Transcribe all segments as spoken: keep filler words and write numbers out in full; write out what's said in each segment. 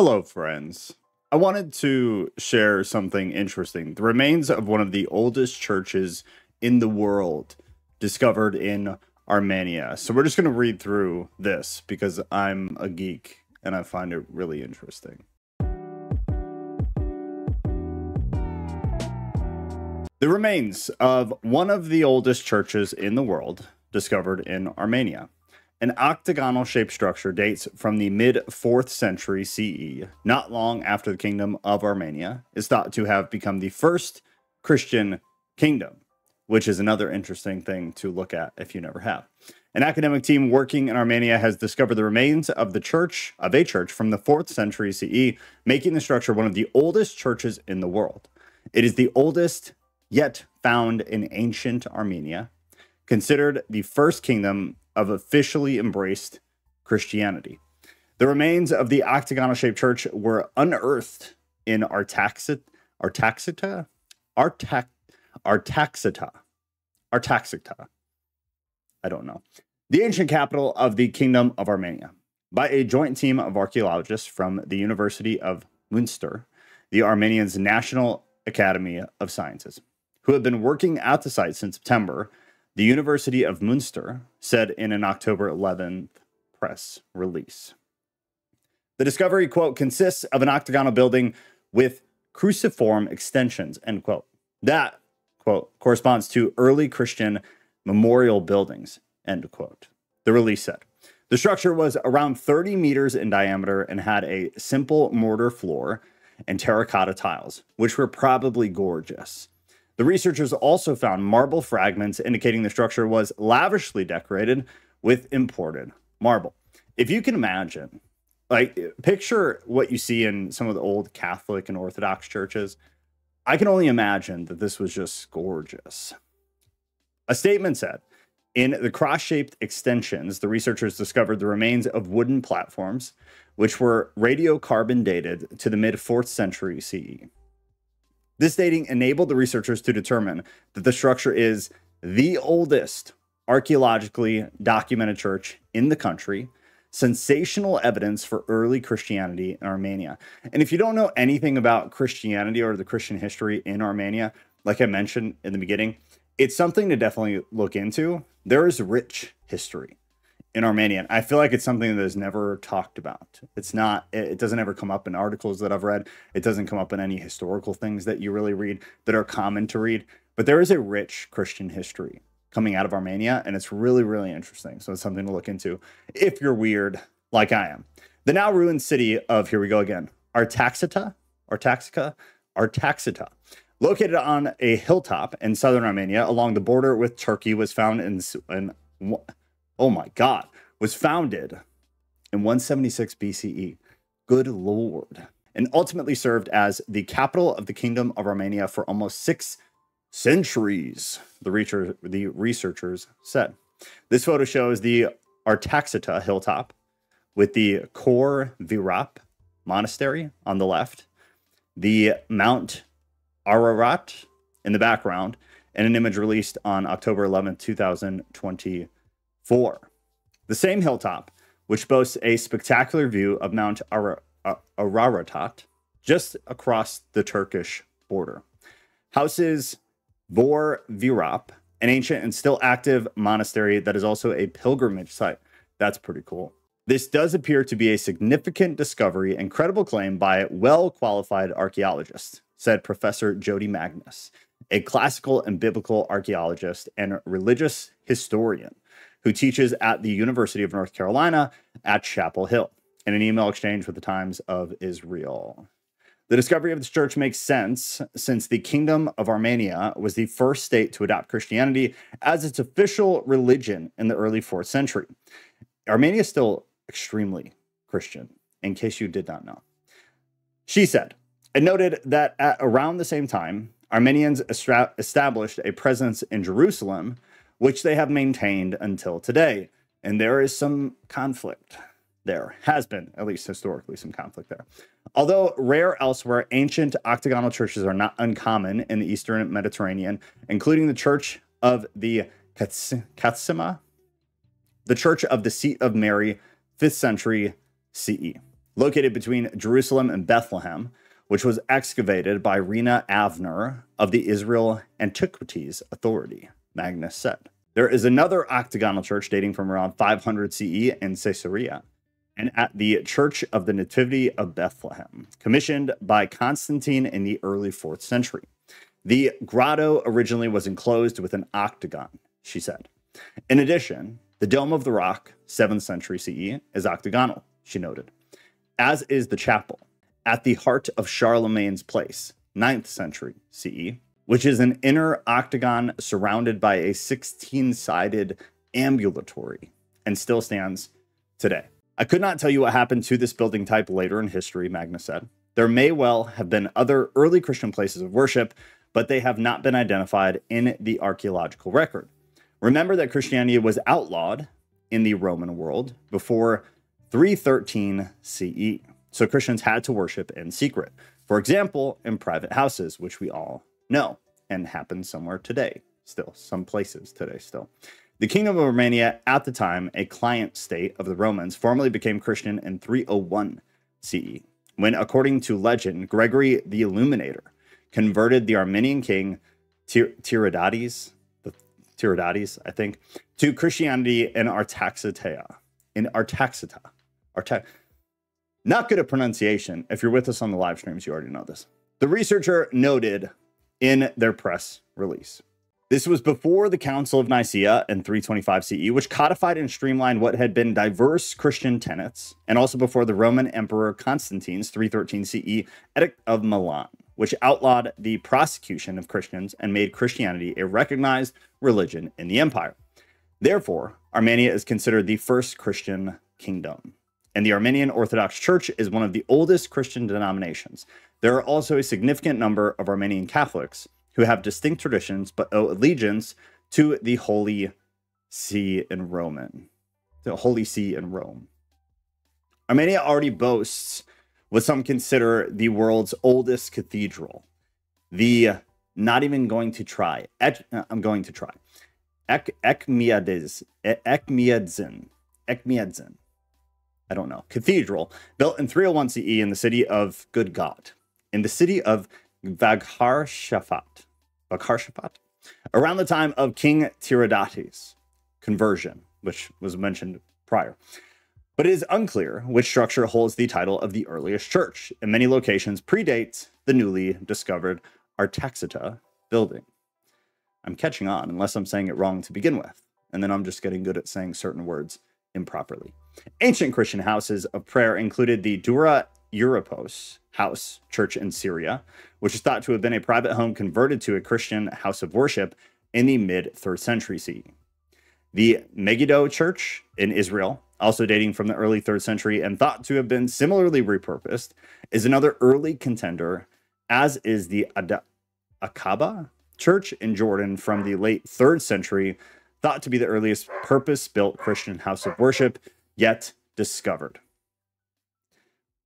Hello, friends. I wanted to share something interesting. The remains of one of the oldest churches in the world discovered in Armenia. So we're just going to read through this because I'm a geek and I find it really interesting. The remains of one of the oldest churches in the world discovered in Armenia. An octagonal-shaped structure dates from the mid fourth century C E, not long after the Kingdom of Armenia is thought to have become the first Christian kingdom, which is another interesting thing to look at if you never have. An academic team working in Armenia has discovered the remains of the church of a church from the fourth century C E, making the structure one of the oldest churches in the world. It is the oldest yet found in ancient Armenia, considered the first kingdom of officially embraced Christianity. The remains of the octagonal-shaped church were unearthed in Artaxata, Artaxata, Artax, Artaxata, Artaxata, I don't know, the ancient capital of the Kingdom of Armenia, by a joint team of archaeologists from the University of Münster, the Armenians' National Academy of Sciences, who have been working at the site since September. The University of Münster said in an October eleventh press release. The discovery, quote, consists of an octagonal building with cruciform extensions, end quote. That, quote, corresponds to early Christian memorial buildings, end quote. The release said, the structure was around thirty meters in diameter and had a simple mortar floor and terracotta tiles, which were probably gorgeous. The researchers also found marble fragments indicating the structure was lavishly decorated with imported marble. If you can imagine, like, picture what you see in some of the old Catholic and Orthodox churches. I can only imagine that this was just gorgeous. A statement said, in the cross-shaped extensions, the researchers discovered the remains of wooden platforms, which were radiocarbon dated to the mid fourth century C E. This dating enabled the researchers to determine that the structure is the oldest archaeologically documented church in the country, sensational evidence for early Christianity in Armenia. And if you don't know anything about Christianity or the Christian history in Armenia, like I mentioned in the beginning, it's something to definitely look into. There is rich history in Armenia. I feel like it's something that is never talked about. It's not, it doesn't ever come up in articles that I've read. It doesn't come up in any historical things that you really read that are common to read, but there is a rich Christian history coming out of Armenia. And it's really, really interesting. So it's something to look into if you're weird, like I am. The now ruined city of, here we go again, Artaxata, Artaxata, Artaxata, located on a hilltop in southern Armenia along the border with Turkey, was found in, in oh my God, was founded in one seventy-six B C E. Good Lord. And ultimately served as the capital of the Kingdom of Armenia for almost six centuries, the, research, the researchers said. This photo shows the Artaxata hilltop with the Kor Virap monastery on the left, the Mount Ararat in the background, and an image released on October eleventh, two thousand twenty. Four, the same hilltop, which boasts a spectacular view of Mount Ar Ar Araratat, just across the Turkish border, houses Vor Virap, an ancient and still active monastery that is also a pilgrimage site. That's pretty cool. This does appear to be a significant discovery and credible claim by well-qualified archaeologists, said Professor Jody Magnus, a classical and biblical archaeologist and religious historian who teaches at the University of North Carolina at Chapel Hill, in an email exchange with the Times of Israel. The discovery of this church makes sense since the Kingdom of Armenia was the first state to adopt Christianity as its official religion in the early fourth century. Armenia is still extremely Christian, in case you did not know. She said, and noted that at around the same time, Armenians established a presence in Jerusalem, which they have maintained until today. And there is some conflict. There has been, at least historically, some conflict there. Although rare elsewhere, ancient octagonal churches are not uncommon in the Eastern Mediterranean, including the Church of the Katsima, the Church of the Seat of Mary, fifth century C E, located between Jerusalem and Bethlehem, which was excavated by Rena Avner of the Israel Antiquities Authority, Magnus said. There is another octagonal church dating from around five hundred C E in Caesarea, and at the Church of the Nativity of Bethlehem, commissioned by Constantine in the early fourth century. The grotto originally was enclosed with an octagon, she said. In addition, the Dome of the Rock, seventh century C E, is octagonal, she noted, as is the chapel at the heart of Charlemagne's place, ninth century C E, which is an inner octagon surrounded by a sixteen-sided ambulatory and still stands today. I could not tell you what happened to this building type later in history, Magnus said. There may well have been other early Christian places of worship, but they have not been identified in the archaeological record. Remember that Christianity was outlawed in the Roman world before three thirteen C E, so Christians had to worship in secret. For example, in private houses, which we all know and happens somewhere today still, some places today still. The Kingdom of Armenia, at the time a client state of the Romans, formally became Christian in three oh one C E, when, according to legend, Gregory the Illuminator converted the Armenian king Tir Tiridates, the Tiridates, I think, to Christianity in Artaxata. In Artaxata. Arta Not good at pronunciation. If you're with us on the live streams, you already know this. The researcher noted in their press release. This was before the Council of Nicaea in three twenty-five C E, which codified and streamlined what had been diverse Christian tenets, and also before the Roman Emperor Constantine's three thirteen C E Edict of Milan, which outlawed the prosecution of Christians and made Christianity a recognized religion in the empire. Therefore, Armenia is considered the first Christian kingdom, and the Armenian Orthodox Church is one of the oldest Christian denominations. There are also a significant number of Armenian Catholics who have distinct traditions but owe allegiance to the Holy See in Roman. The Holy See in Rome. Armenia already boasts what some consider the world's oldest cathedral. The not even going to try. Ech, I'm going to try. Ech, Echmiadzin. Echmiadzin. Echmiadzin. I don't know. Cathedral built in three oh one C E in the city of Good God. In the city of Vagharshapat. Vagharshapat, around the time of King Tiridates' conversion, which was mentioned prior. But it is unclear which structure holds the title of the earliest church, and many locations predates the newly discovered Artaxata building. I'm catching on, unless I'm saying it wrong to begin with, and then I'm just getting good at saying certain words improperly. Ancient Christian houses of prayer included the Dura Europos house church in Syria, which is thought to have been a private home converted to a Christian house of worship in the mid third century C E. The Megiddo church in Israel, also dating from the early third century and thought to have been similarly repurposed, is another early contender, as is the Ad Aqaba church in Jordan from the late third century, thought to be the earliest purpose-built Christian house of worship yet discovered.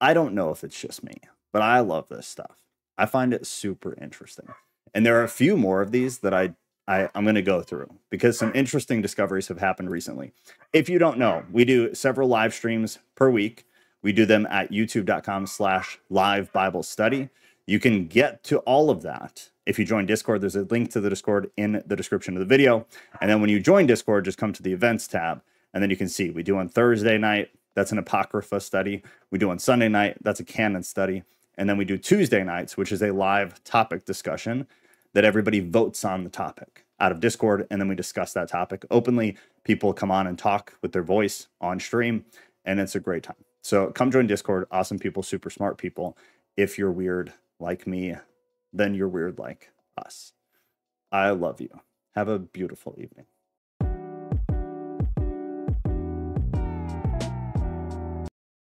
I don't know if it's just me, but I love this stuff. I find it super interesting. And there are a few more of these that I, I, I'm going to go through because some interesting discoveries have happened recently. If you don't know, we do several live streams per week. We do them at youtube dot com slash live bible study. You can get to all of that if you join Discord. There's a link to the Discord in the description of the video. And then when you join Discord, just come to the events tab, and then you can see we do on Thursday night. That's an Apocrypha study. We do on Sunday night. That's a canon study. And then we do Tuesday nights, which is a live topic discussion that everybody votes on the topic out of Discord. And then we discuss that topic openly. People come on and talk with their voice on stream, and it's a great time. So come join Discord. Awesome people, super smart people. If you're weird like me, then you're weird like us. I love you. Have a beautiful evening.